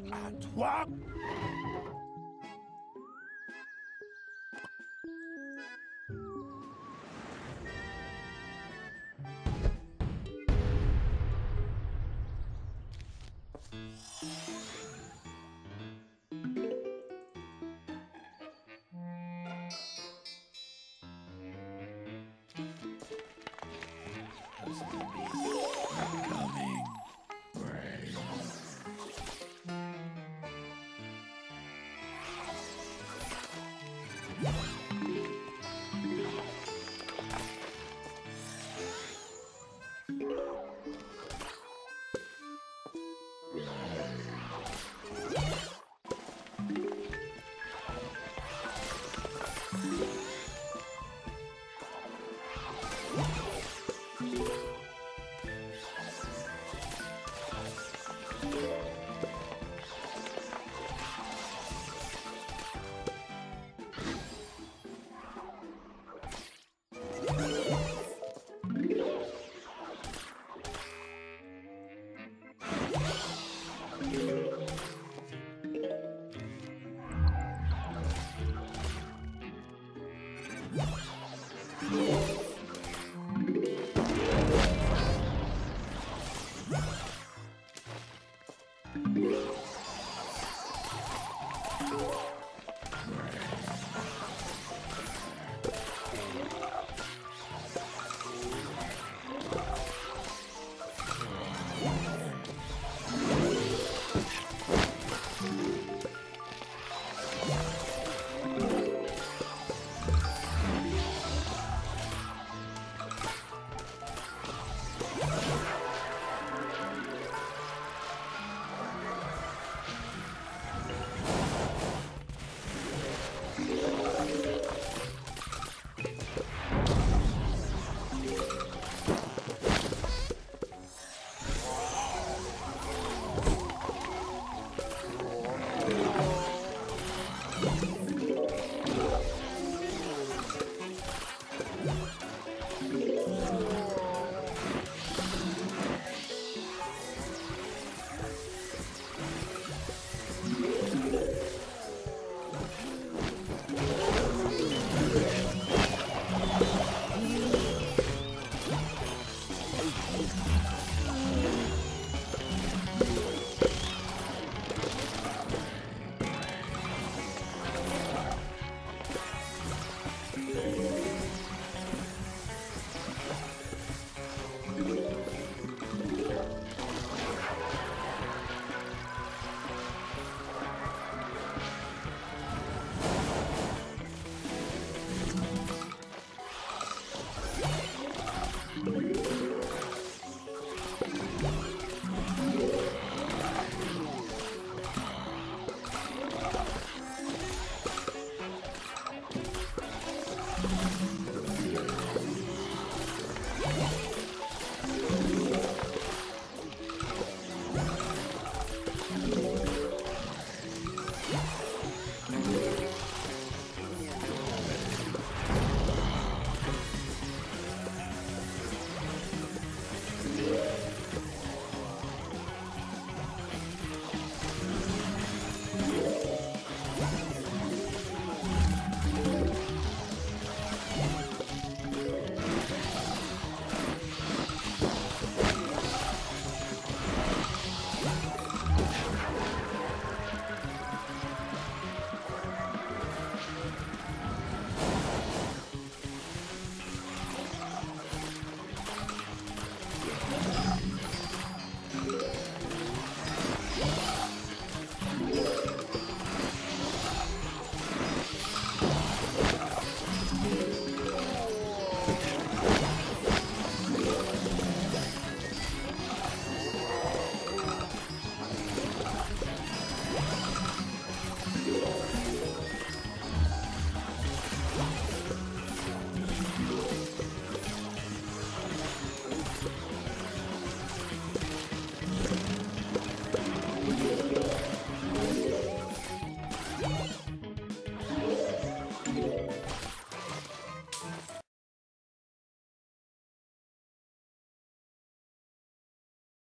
À toi.